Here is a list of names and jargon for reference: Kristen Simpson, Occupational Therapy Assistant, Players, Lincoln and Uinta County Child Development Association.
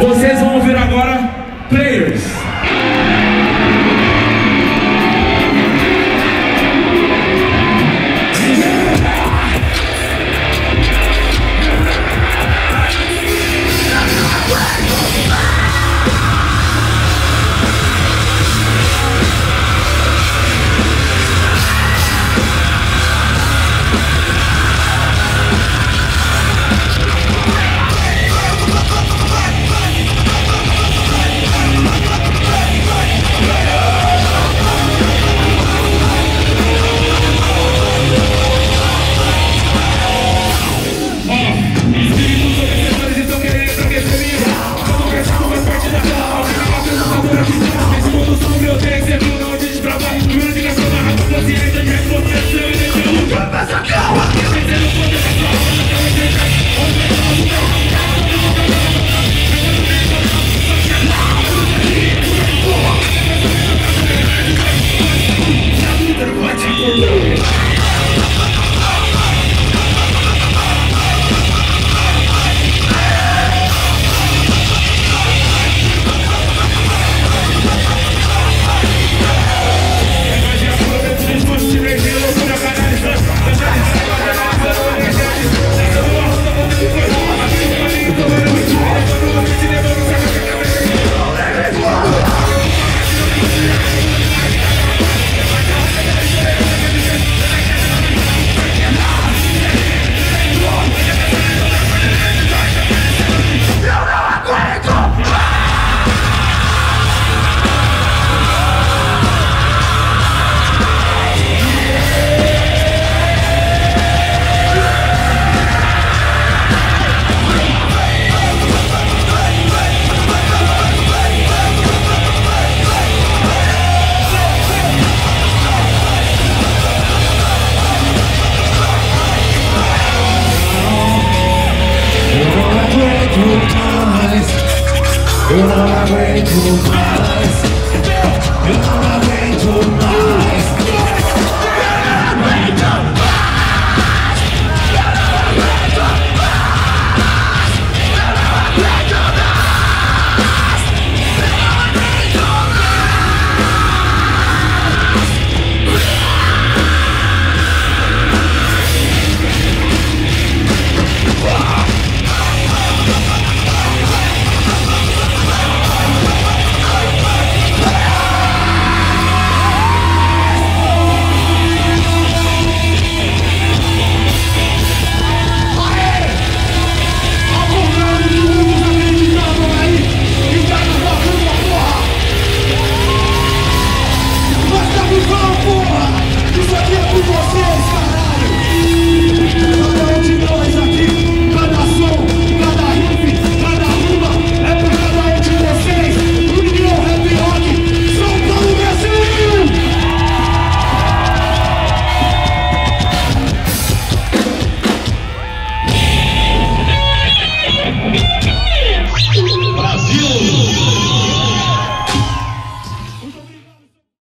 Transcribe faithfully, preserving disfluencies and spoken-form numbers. Vocês vão ouvir agora Players. You're not my way to my life. You're not my way to my life.